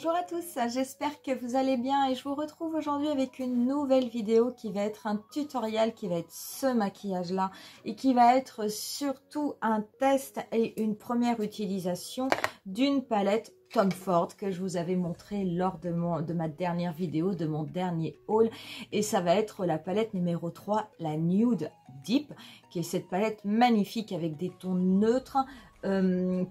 Bonjour à tous, j'espère que vous allez bien et je vous retrouve aujourd'hui avec une nouvelle vidéo qui va être un tutoriel, qui va être ce maquillage là et qui va être surtout un test et une première utilisation d'une palette Tom Ford que je vous avais montré lors de ma dernière vidéo, de mon dernier haul, et ça va être la palette numéro 3, la Nude Deep, qui est cette palette magnifique avec des tons neutres,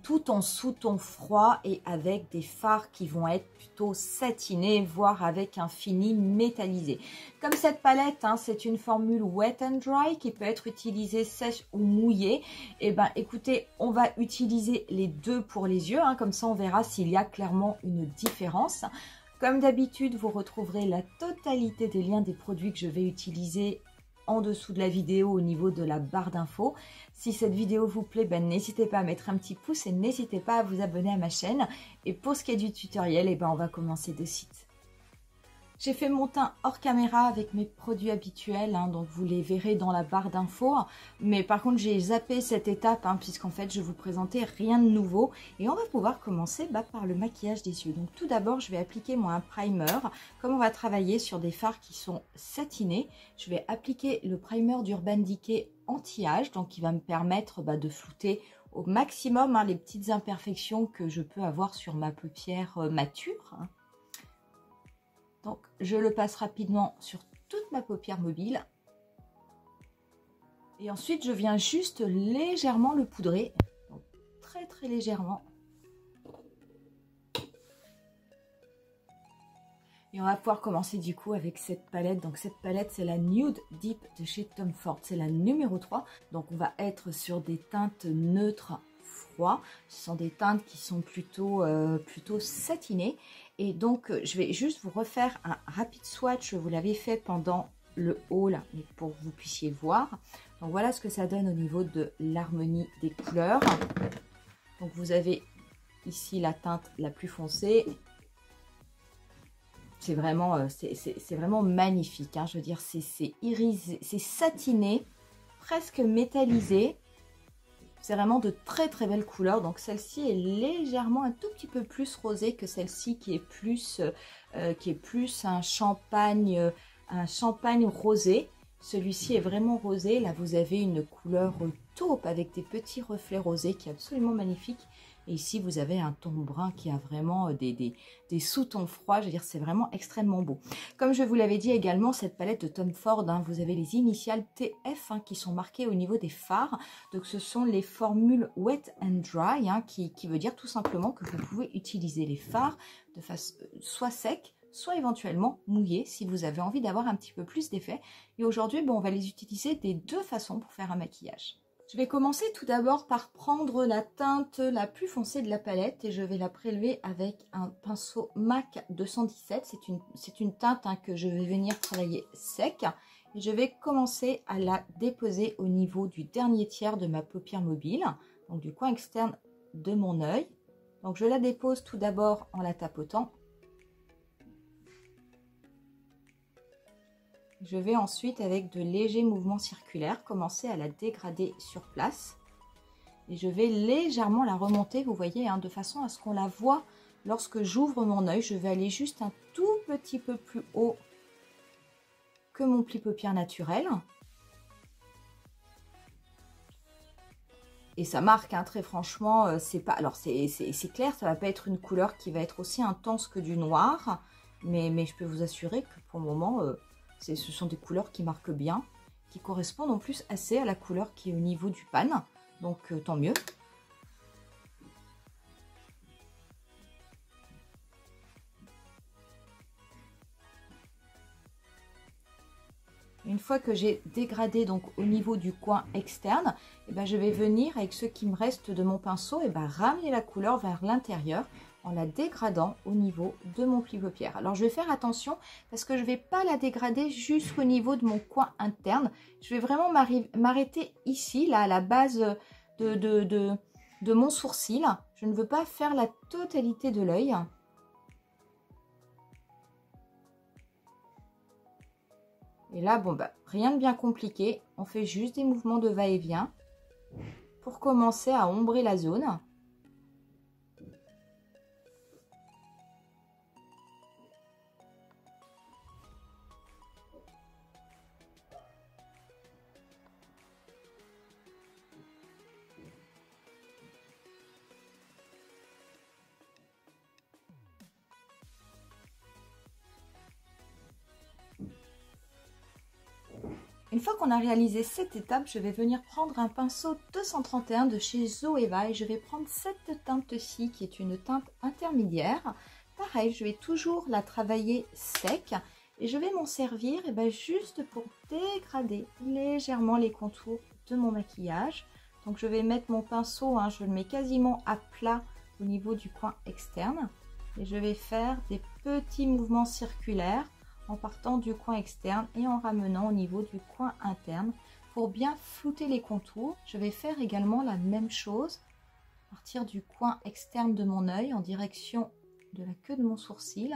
tout en sous-ton froid et avec des fards qui vont être plutôt satinés, voire avec un fini métallisé. Comme cette palette, hein, c'est une formule wet and dry qui peut être utilisée sèche ou mouillée. Et ben, écoutez, on va utiliser les deux pour les yeux, hein, comme ça on verra s'il y a clairement une différence. Comme d'habitude, vous retrouverez la totalité des liens des produits que je vais utiliser en dessous de la vidéo au niveau de la barre d'infos. Si cette vidéo vous plaît, ben, n'hésitez pas à mettre un petit pouce et n'hésitez pas à vous abonner à ma chaîne. Et pour ce qui est du tutoriel, eh ben, on va commencer de suite. J'ai fait mon teint hors caméra avec mes produits habituels, hein, donc vous les verrez dans la barre d'infos. Mais par contre, j'ai zappé cette étape, hein, puisqu'en fait, je vous présentais rien de nouveau. Et on va pouvoir commencer par le maquillage des yeux. Donc tout d'abord, je vais appliquer moi un primer. Comme on va travailler sur des fards qui sont satinés, je vais appliquer le primer d'Urban Decay anti-âge, donc qui va me permettre de flouter au maximum, hein, les petites imperfections que je peux avoir sur ma paupière mature, hein. Donc, je le passe rapidement sur toute ma paupière mobile. Et ensuite, je viens juste légèrement le poudrer. Donc, très très légèrement. Et on va pouvoir commencer du coup avec cette palette. Donc, cette palette, c'est la Nude Deep de chez Tom Ford. C'est la numéro 3. Donc, on va être sur des teintes neutres froides. Ce sont des teintes qui sont plutôt satinées. Et donc, je vais juste vous refaire un rapide swatch. Je vous l'avais fait pendant le haul, mais pour que vous puissiez voir. Donc, voilà ce que ça donne au niveau de l'harmonie des couleurs. Donc, vous avez ici la teinte la plus foncée. C'est vraiment, c'est vraiment magnifique, hein. Je veux dire, c'est irisé, c'est satiné, presque métallisé. C'est vraiment de très très belles couleurs. Donc celle-ci est légèrement un tout petit peu plus rosée que celle-ci qui est plus un champagne rosé. Celui-ci est vraiment rosé. Là vous avez une couleur taupe avec des petits reflets rosés qui est absolument magnifique. Et ici vous avez un ton brun qui a vraiment des sous-tons froids. Je veux dire, c'est vraiment extrêmement beau. Comme je vous l'avais dit également, cette palette de Tom Ford, hein, vous avez les initiales TF, hein, qui sont marquées au niveau des fards. Donc ce sont les formules wet and dry, hein, qui veut dire tout simplement que vous pouvez utiliser les fards de façon soit sec, soit éventuellement mouillé si vous avez envie d'avoir un petit peu plus d'effet. Et aujourd'hui, bon, on va les utiliser des deux façons pour faire un maquillage. Je vais commencer tout d'abord par prendre la teinte la plus foncée de la palette et je vais la prélever avec un pinceau MAC 217. C'est une teinte, hein, que je vais venir travailler sec. Et je vais commencer à la déposer au niveau du dernier tiers de ma paupière mobile, donc du coin externe de mon œil. Donc je la dépose tout d'abord en la tapotant. Je vais ensuite, avec de légers mouvements circulaires, commencer à la dégrader sur place. Et je vais légèrement la remonter, vous voyez, hein, de façon à ce qu'on la voit lorsque j'ouvre mon œil. Je vais aller juste un tout petit peu plus haut que mon pli paupière naturel. Et ça marque, hein, très franchement, c'est pas... Alors c'est clair, ça va pas être une couleur qui va être aussi intense que du noir. Mais je peux vous assurer que pour le moment... ce sont des couleurs qui marquent bien, qui correspondent en plus assez à la couleur qui est au niveau du pan. Donc tant mieux. Une fois que j'ai dégradé donc au niveau du coin externe, eh ben, je vais venir avec ce qui me reste de mon pinceau, eh ben, ramener la couleur vers l'intérieur en la dégradant au niveau de mon pli paupière. Alors je vais faire attention parce que je ne vais pas la dégrader jusqu'au niveau de mon coin interne. Je vais vraiment m'arrêter ici, là, à la base de mon sourcil. Je ne veux pas faire la totalité de l'œil. Et là, bon, bah, rien de bien compliqué. On fait juste des mouvements de va-et-vient pour commencer à ombrer la zone. Une fois qu'on a réalisé cette étape, je vais venir prendre un pinceau 231 de chez Zoeva et je vais prendre cette teinte-ci qui est une teinte intermédiaire. Pareil, je vais toujours la travailler sec et je vais m'en servir et ben juste pour dégrader légèrement les contours de mon maquillage. Donc je vais mettre mon pinceau, je le mets quasiment à plat au niveau du coin externe et je vais faire des petits mouvements circulaires en partant du coin externe et en ramenant au niveau du coin interne pour bien flouter les contours. Je vais faire également la même chose à partir du coin externe de mon œil en direction de la queue de mon sourcil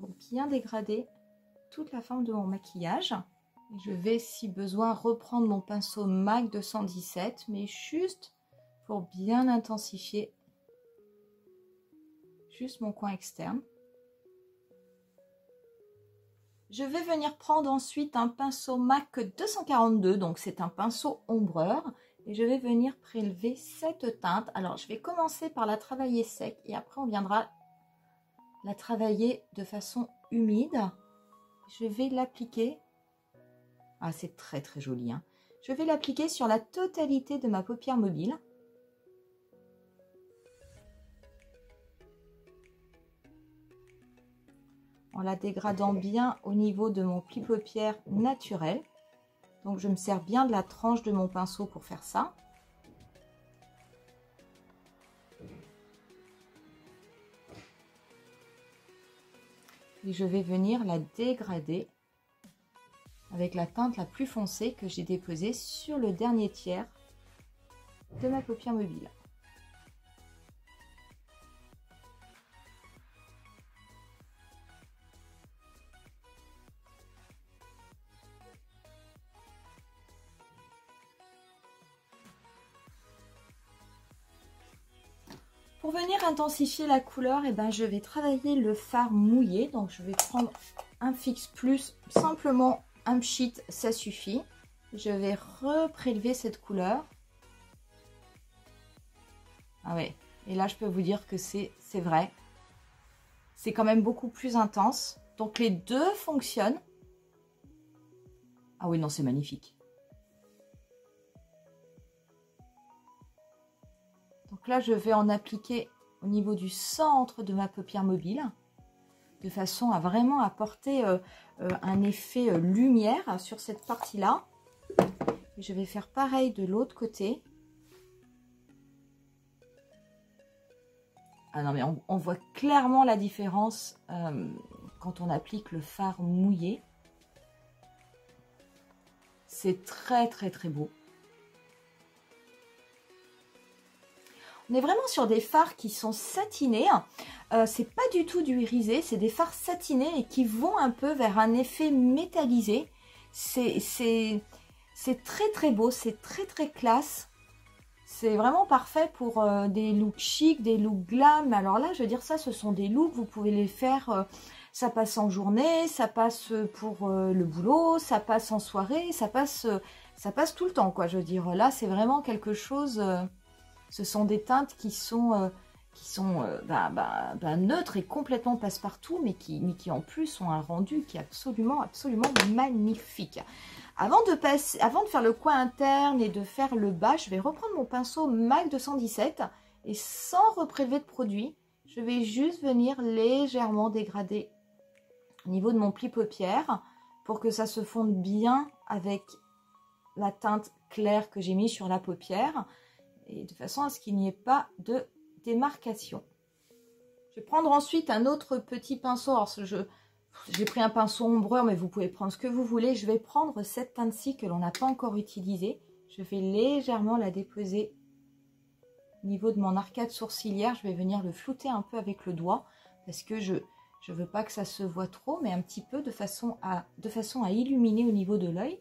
pour bien dégrader toute la forme de mon maquillage. Je vais si besoin reprendre mon pinceau MAC 217 mais juste pour bien intensifier juste mon coin externe. Je vais venir prendre ensuite un pinceau MAC 242, donc c'est un pinceau ombreur et je vais venir prélever cette teinte. Alors je vais commencer par la travailler sec et après on viendra la travailler de façon humide. Je vais l'appliquer, c'est très très joli, je vais l'appliquer sur la totalité de ma paupière mobile. En la dégradant bien au niveau de mon pli paupière naturel. Donc je me sers bien de la tranche de mon pinceau pour faire ça. Et je vais venir la dégrader avec la teinte la plus foncée que j'ai déposée sur le dernier tiers de ma paupière mobile. Pour venir intensifier la couleur, je vais travailler le fard mouillé. Donc je vais prendre un fixe plus, simplement un pchit, ça suffit. Je vais reprélever cette couleur. Et là je peux vous dire que c'est vrai. C'est quand même beaucoup plus intense. Donc les deux fonctionnent. C'est magnifique. Donc là, je vais en appliquer au niveau du centre de ma paupière mobile, de façon à vraiment apporter un effet lumière sur cette partie-là. Je vais faire pareil de l'autre côté. On voit clairement la différence quand on applique le fard mouillé. C'est très très très beau. On est vraiment sur des fards qui sont satinés, c'est pas du tout du irisé, c'est des fards satinés et qui vont un peu vers un effet métallisé. C'est très très beau, c'est très très classe, c'est vraiment parfait pour des looks chics, des looks glam. Alors là je veux dire, ça ce sont des looks, vous pouvez les faire, ça passe en journée, ça passe pour le boulot, ça passe en soirée, ça passe tout le temps quoi. Je veux dire, là c'est vraiment quelque chose... Ce sont des teintes qui sont neutres et complètement passe-partout, mais qui en plus ont un rendu qui est absolument, absolument magnifique. Avant de faire le coin interne et de faire le bas, je vais reprendre mon pinceau MAC 217 et sans reprélever de produit, je vais juste venir légèrement dégrader au niveau de mon pli paupière pour que ça se fonde bien avec la teinte claire que j'ai mise sur la paupière, et de façon à ce qu'il n'y ait pas de démarcation. Je vais prendre ensuite un autre petit pinceau. Alors j'ai pris un pinceau ombreur, mais vous pouvez prendre ce que vous voulez. Je vais prendre cette teinte-ci que l'on n'a pas encore utilisée. Je vais légèrement la déposer au niveau de mon arcade sourcilière. Je vais venir le flouter un peu avec le doigt parce que je veux pas que ça se voit trop, mais un petit peu de façon à illuminer au niveau de l'œil.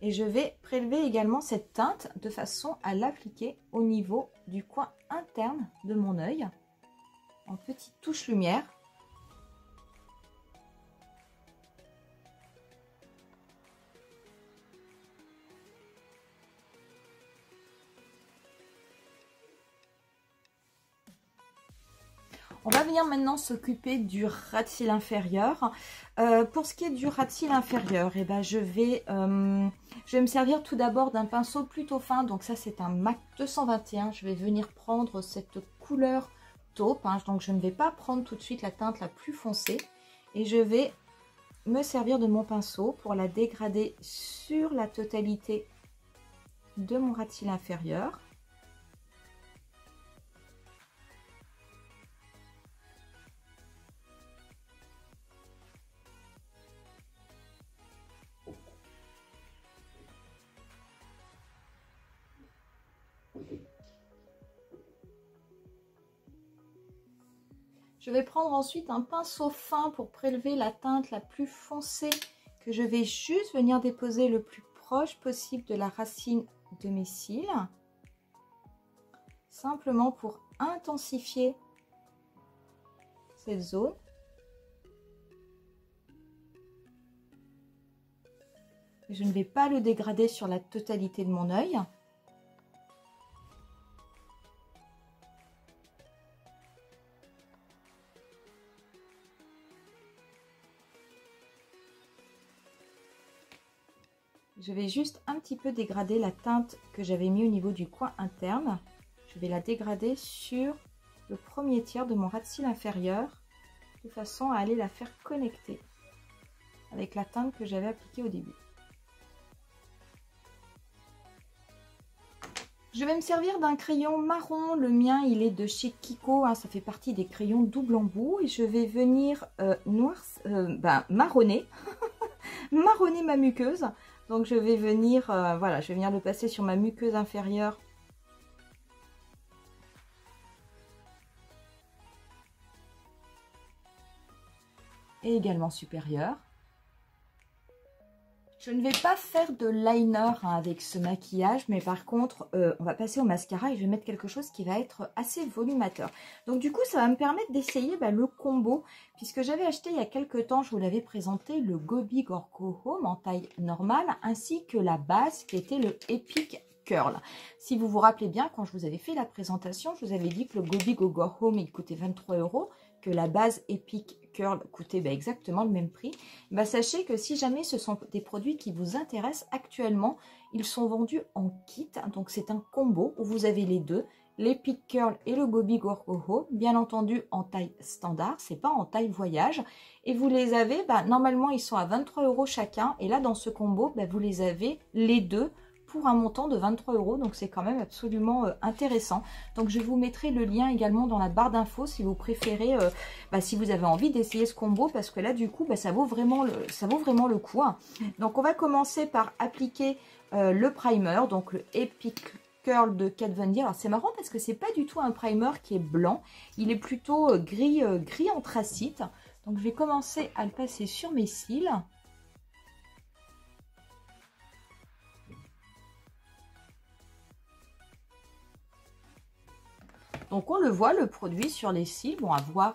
Et je vais prélever également cette teinte de façon à l'appliquer au niveau du coin interne de mon œil en petite touche lumière. On On va venir maintenant s'occuper du ras de cils inférieur. Pour ce qui est du ras de cils inférieur, eh ben, je vais me servir tout d'abord d'un pinceau plutôt fin. Donc ça, c'est un MAC 221. Je vais venir prendre cette couleur taupe. Hein, donc je ne vais pas prendre tout de suite la teinte la plus foncée. Et je vais me servir de mon pinceau pour la dégrader sur la totalité de mon ras de cils inférieur. Je vais prendre ensuite un pinceau fin pour prélever la teinte la plus foncée que je vais juste venir déposer le plus proche possible de la racine de mes cils. Simplement pour intensifier cette zone. Je ne vais pas le dégrader sur la totalité de mon œil. Je vais juste un petit peu dégrader la teinte que j'avais mis au niveau du coin interne. Je vais la dégrader sur le premier tiers de mon ras de cils inférieur, de façon à aller la faire connecter avec la teinte que j'avais appliquée au début. Je vais me servir d'un crayon marron. Le mien, il est de chez Kiko. Hein, ça fait partie des crayons double embout. Et je vais venir marronner ma muqueuse. Donc je vais venir, le passer sur ma muqueuse inférieure. Et également supérieure. Je ne vais pas faire de liner avec ce maquillage, mais par contre, on va passer au mascara et je vais mettre quelque chose qui va être assez volumateur. Donc du coup, ça va me permettre d'essayer le combo, puisque j'avais acheté il y a quelques temps, je vous l'avais présenté, le Gobi Gorgo Home en taille normale, ainsi que la base qui était le Epic Curl. Si vous vous rappelez bien, quand je vous avais fait la présentation, je vous avais dit que le Gobi Gorgo Home, il coûtait 23 €, que la base Epic Curl coûtait exactement le même prix. Sachez que si jamais ce sont des produits qui vous intéressent actuellement, ils sont vendus en kit. Donc c'est un combo où vous avez les deux, l'Epic Curl et le Gobi Gorgo Home, bien entendu en taille standard, c'est pas en taille voyage. Et vous les avez, normalement ils sont à 23 € chacun. Et là dans ce combo, vous les avez les deux pour un montant de 23 €, donc c'est quand même absolument intéressant. Donc je vous mettrai le lien également dans la barre d'infos si vous préférez, si vous avez envie d'essayer ce combo, parce que là du coup ça vaut vraiment le coup. Donc on va commencer par appliquer le primer, donc le Epic Curl de Kat Von D. Alors c'est marrant parce que c'est pas du tout un primer qui est blanc, il est plutôt gris anthracite. Donc je vais commencer à le passer sur mes cils. Donc on le voit, le produit sur les cils. Bon, à voir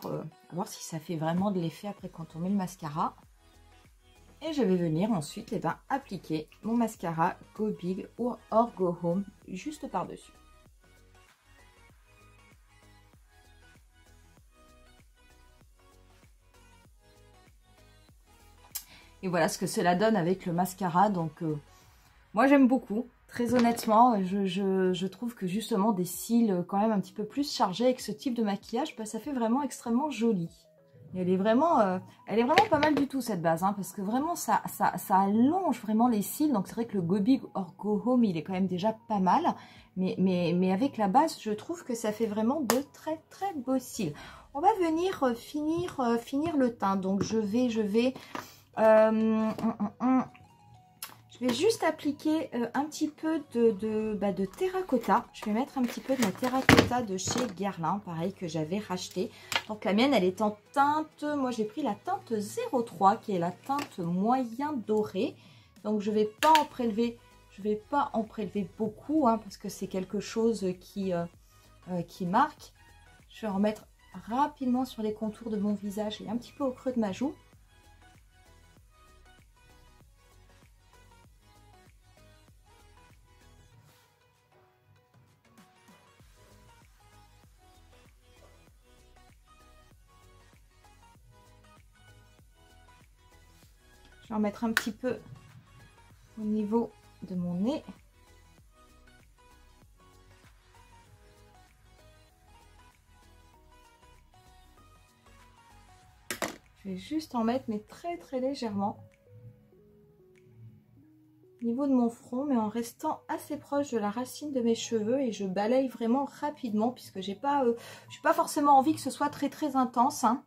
si ça fait vraiment de l'effet après quand on met le mascara. Et je vais venir ensuite appliquer mon mascara Go Big or Go Home juste par-dessus. Et voilà ce que cela donne avec le mascara. Donc moi j'aime beaucoup. Très honnêtement, je trouve que justement des cils quand même un petit peu plus chargés avec ce type de maquillage, ça fait vraiment extrêmement joli. Et elle est vraiment pas mal du tout cette base, parce que vraiment ça allonge vraiment les cils. Donc c'est vrai que le Gobi Gorgo Home, il est quand même déjà pas mal. Mais avec la base, je trouve que ça fait vraiment de très très beaux cils. On va venir finir le teint. Donc je vais juste appliquer un petit peu de terracotta. Je vais mettre un petit peu de ma terracotta de chez Guerlain, pareil, que j'avais racheté. Donc la mienne, elle est en teinte, moi j'ai pris la teinte 03 qui est la teinte moyen doré. Donc je ne vais pas en prélever beaucoup parce que c'est quelque chose qui marque. Je vais en remettre rapidement sur les contours de mon visage et un petit peu au creux de ma joue. vais en mettre un petit peu au niveau de mon nez. Je vais juste en mettre, mais très très légèrement, au niveau de mon front, mais en restant assez proche de la racine de mes cheveux, et je balaye vraiment rapidement puisque j'ai pas, j'ai pas forcément envie que ce soit très très intense, hein.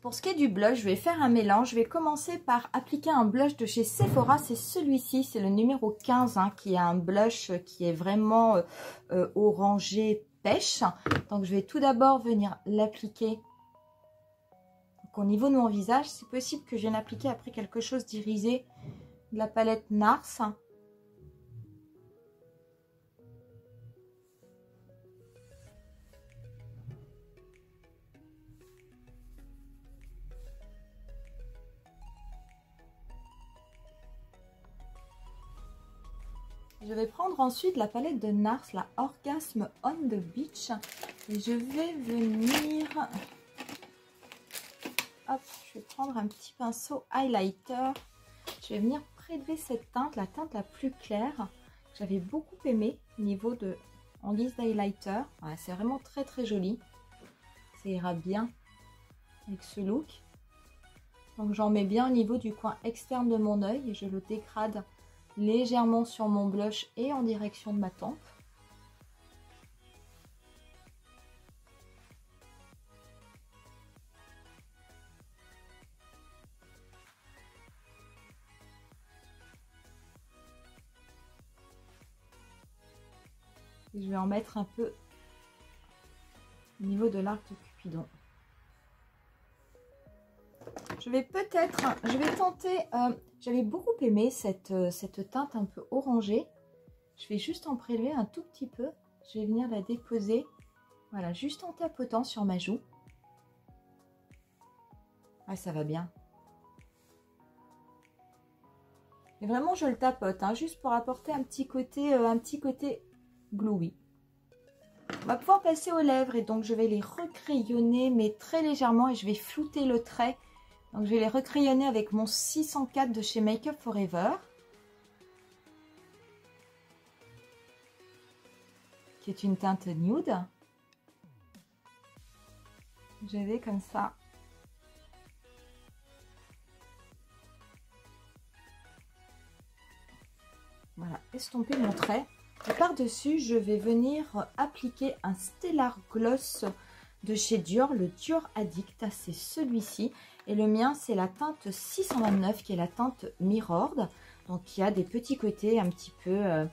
Pour ce qui est du blush, je vais faire un mélange. Je vais commencer par appliquer un blush de chez Sephora. C'est celui-ci, c'est le numéro 15, hein, qui est un blush qui est vraiment orangé pêche. Donc je vais tout d'abord venir l'appliquer au niveau de mon visage. C'est possible que je vienne appliquer après quelque chose d'irisé de la palette Nars. Je vais prendre ensuite la palette de Nars, la Orgasme on the Beach, et je vais venir, hop, je vais prendre un petit pinceau highlighter, je vais venir prélever cette teinte, la teinte la plus claire, que j'avais beaucoup aimée au niveau de, en guise d'highlighter. Voilà, c'est vraiment très très joli, ça ira bien avec ce look. Donc j'en mets bien au niveau du coin externe de mon œil et je le dégrade légèrement sur mon blush et en direction de ma tempe. Et je vais en mettre un peu au niveau de l'arc de Cupidon. Je vais peut-être, je vais tenter, j'avais beaucoup aimé cette teinte un peu orangée. Je vais juste en prélever un tout petit peu. Je vais venir la déposer, voilà, juste en tapotant sur ma joue. Ah, ça va bien. Et vraiment, je le tapote, hein, juste pour apporter un petit côté glowy. On va pouvoir passer aux lèvres et donc je vais les recrayonner, mais très légèrement, et je vais flouter le trait. Donc je vais les recrayonner avec mon 604 de chez Make Up Forever, qui est une teinte nude. Je vais comme ça voilà, estomper mon trait. Et par-dessus, je vais venir appliquer un Stellar Gloss de chez Dior, le Dior Addict, c'est celui-ci. Et le mien, c'est la teinte 629, qui est la teinte Mirrored. Donc, il y a des petits côtés un petit peu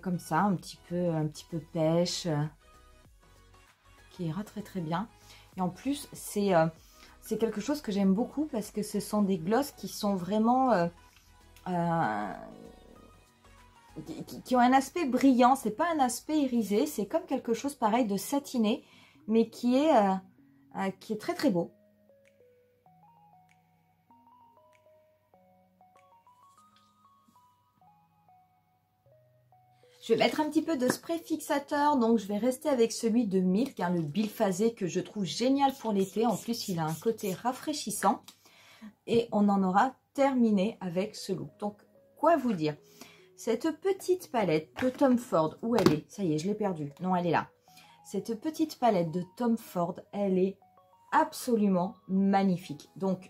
comme ça, un petit peu pêche, qui ira très très bien. Et en plus, c'est quelque chose que j'aime beaucoup parce que ce sont des glosses qui sont vraiment... qui ont un aspect brillant. C'est pas un aspect irisé, c'est comme quelque chose pareil de satiné, mais qui est très très beau. Je vais mettre un petit peu de spray fixateur, donc je vais rester avec celui de Milk, hein, le biphasé que je trouve génial pour l'été. En plus, il a un côté rafraîchissant. Et on en aura terminé avec ce look. Donc, quoi vous dire? Cette petite palette de Tom Ford, où elle est? Ça y est, je l'ai perdue. Non, elle est là. Cette petite palette de Tom Ford, elle est absolument magnifique. Donc,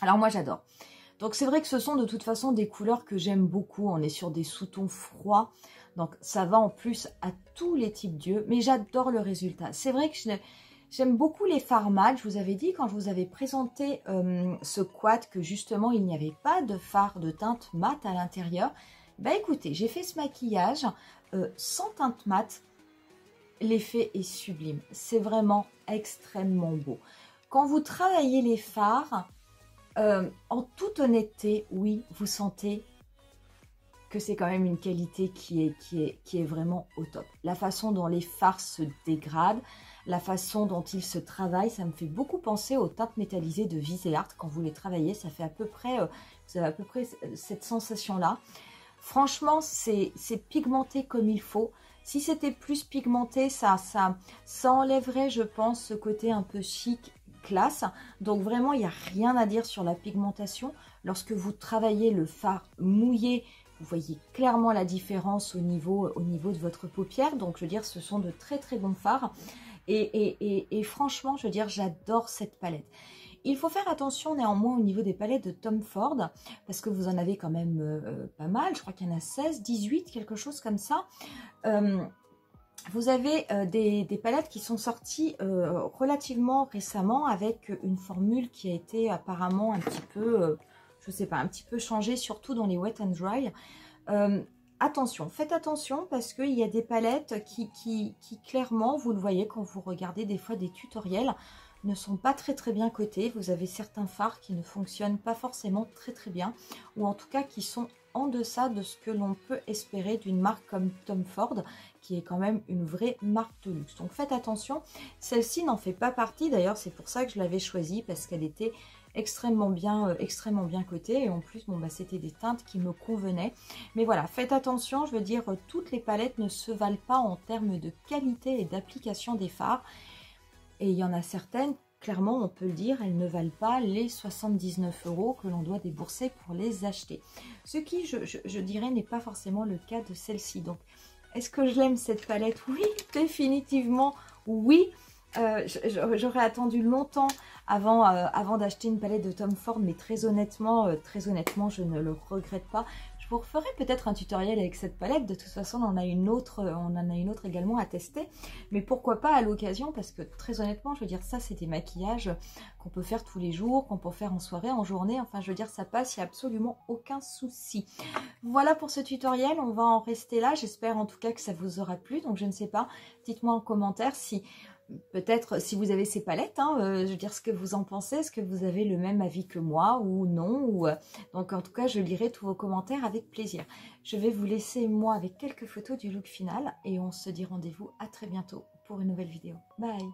alors moi, j'adore. Donc c'est vrai que ce sont de toute façon des couleurs que j'aime beaucoup. On est sur des sous-tons froids, donc ça va en plus à tous les types d'yeux. Mais j'adore le résultat. C'est vrai que j'aime beaucoup les fards mat. Je vous avais dit quand je vous avais présenté ce quad que justement il n'y avait pas de fard de teinte mat à l'intérieur. Bah écoutez, j'ai fait ce maquillage sans teinte mat. L'effet est sublime. C'est vraiment extrêmement beau. Quand vous travaillez les fards... en toute honnêteté, oui, vous sentez que c'est quand même une qualité qui est vraiment au top. La façon dont les fards se dégradent, la façon dont ils se travaillent, ça me fait beaucoup penser aux teintes métallisées de Viseart. Quand vous les travaillez, ça fait à peu près, vous avez à peu près cette sensation-là. Franchement, c'est pigmenté comme il faut. Si c'était plus pigmenté, ça enlèverait, je pense, ce côté un peu chic, classe. Donc vraiment, il n'y a rien à dire sur la pigmentation. Lorsque vous travaillez le fard mouillé, vous voyez clairement la différence au niveau de votre paupière. Donc je veux dire, ce sont de très très bons fards. Et franchement, je veux dire, j'adore cette palette. Il faut faire attention néanmoins au niveau des palettes de Tom Ford, parce que vous en avez quand même pas mal, je crois qu'il y en a 16, 18, quelque chose comme ça. Vous avez des palettes qui sont sorties relativement récemment avec une formule qui a été apparemment un petit peu, je sais pas, un petit peu changée, surtout dans les wet and dry. Attention, faites attention parce qu'il y a des palettes qui clairement, vous le voyez quand vous regardez des fois des tutoriels, ne sont pas très très bien cotés. Vous avez certains fards qui ne fonctionnent pas forcément très très bien, ou en tout cas qui sont en deçà de ce que l'on peut espérer d'une marque comme Tom Ford, qui est quand même une vraie marque de luxe. Donc faites attention, celle-ci n'en fait pas partie, d'ailleurs c'est pour ça que je l'avais choisie, parce qu'elle était extrêmement bien cotée, et en plus bon, bah, c'était des teintes qui me convenaient. Mais voilà, faites attention, je veux dire, toutes les palettes ne se valent pas en termes de qualité et d'application des fards. Et il y en a certaines, clairement, on peut le dire, elles ne valent pas les 79 € que l'on doit débourser pour les acheter. Ce qui, je dirais, n'est pas forcément le cas de celle-ci. Donc, est-ce que je l'aime cette palette? Oui, définitivement, oui. J'aurais attendu longtemps avant d'acheter une palette de Tom Ford, mais très honnêtement, je ne le regrette pas. Je vous referai peut-être un tutoriel avec cette palette. De toute façon, on en a une autre également à tester. Mais pourquoi pas à l'occasion, parce que très honnêtement, je veux dire, ça, c'est des maquillages qu'on peut faire tous les jours, qu'on peut faire en soirée, en journée. Enfin, je veux dire, ça passe, il n'y a absolument aucun souci. Voilà pour ce tutoriel, on va en rester là. J'espère en tout cas que ça vous aura plu. Donc, je ne sais pas, dites-moi en commentaire si... peut-être si vous avez ces palettes, hein, je veux dire ce que vous en pensez, est-ce que vous avez le même avis que moi ou non ou, donc en tout cas je lirai tous vos commentaires avec plaisir. Je vais vous laisser moi avec quelques photos du look final et on se dit rendez-vous à très bientôt pour une nouvelle vidéo. Bye!